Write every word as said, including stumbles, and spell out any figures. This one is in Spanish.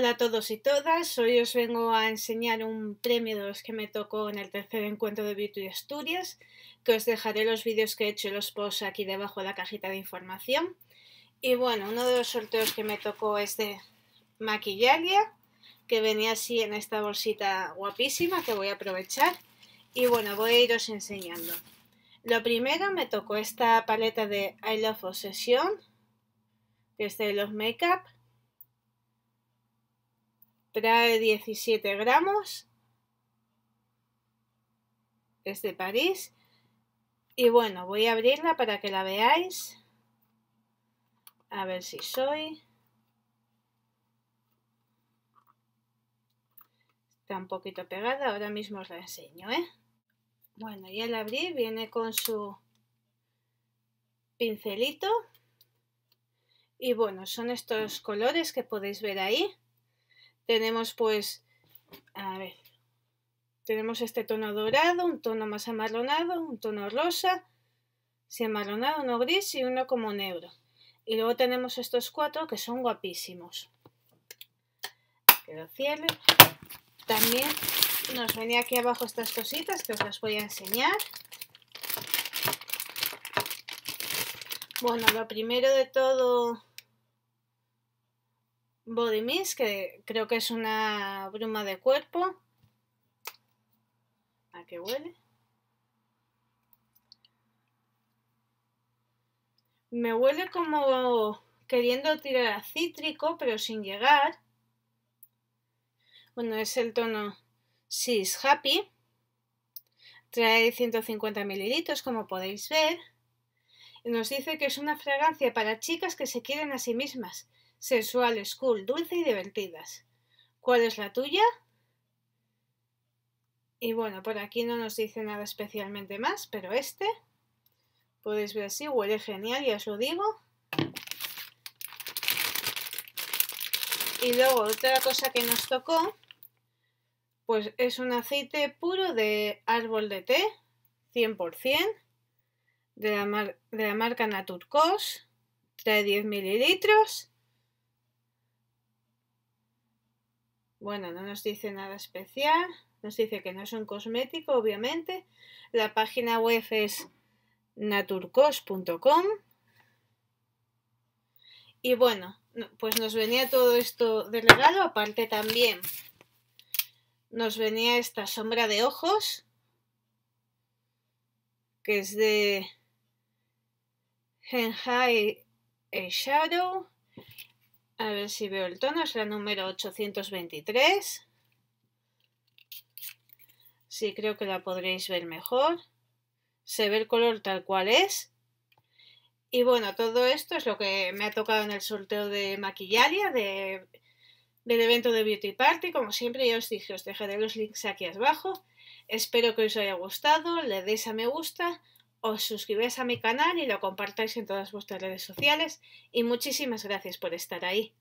Hola a todos y todas, hoy os vengo a enseñar un premio de los que me tocó en el tercer encuentro de Beauty Asturias, que os dejaré los vídeos que he hecho y los posts aquí debajo de la cajita de información. Y bueno, uno de los sorteos que me tocó es de Maquillalia, que venía así en esta bolsita guapísima que voy a aprovechar. Y bueno, voy a iros enseñando. Lo primero me tocó esta paleta de I Love Obsession, que es de I Love Makeup. Trae diecisiete gramos, es de París, y bueno, voy a abrirla para que la veáis, a ver si soy, está un poquito pegada, ahora mismo os la enseño, ¿eh? Bueno, ya la abrí, viene con su pincelito, y bueno, son estos colores que podéis ver ahí. Tenemos pues, a ver, tenemos este tono dorado, un tono más amarronado, un tono rosa, si amarronado, uno gris y uno como negro. Y luego tenemos estos cuatro que son guapísimos. Que lo cierre. También nos venía aquí abajo estas cositas que os las voy a enseñar. Bueno, lo primero de todo... Body Mist, que creo que es una bruma de cuerpo. ¿A qué huele? Me huele como queriendo tirar a cítrico, pero sin llegar. Bueno, es el tono She's Happy. Trae ciento cincuenta mililitros, como podéis ver. Y nos dice que es una fragancia para chicas que se quieren a sí mismas. Sensuales, cool, dulce y divertidas. ¿Cuál es la tuya? Y bueno, por aquí no nos dice nada especialmente más, pero este, podéis ver así, huele genial, ya os lo digo. Y luego otra cosa que nos tocó, pues es un aceite puro de árbol de té, cien por cien, de la, mar de la marca Naturcos, trae diez mililitros. Bueno, no nos dice nada especial, nos dice que no es un cosmético, obviamente. La página web es naturcos punto com. Y bueno, pues nos venía todo esto de regalo, aparte también nos venía esta sombra de ojos, que es de Henghai Eyeshadow. A ver si veo el tono, es la número ochocientos veintitrés. Sí, creo que la podréis ver mejor. Se ve el color tal cual es. Y bueno, todo esto es lo que me ha tocado en el sorteo de Maquillalia, de, del evento de Beauty Party. Como siempre ya os dije, os dejaré los links aquí abajo. Espero que os haya gustado, le deis a me gusta, os suscribáis a mi canal y lo compartáis en todas vuestras redes sociales y muchísimas gracias por estar ahí.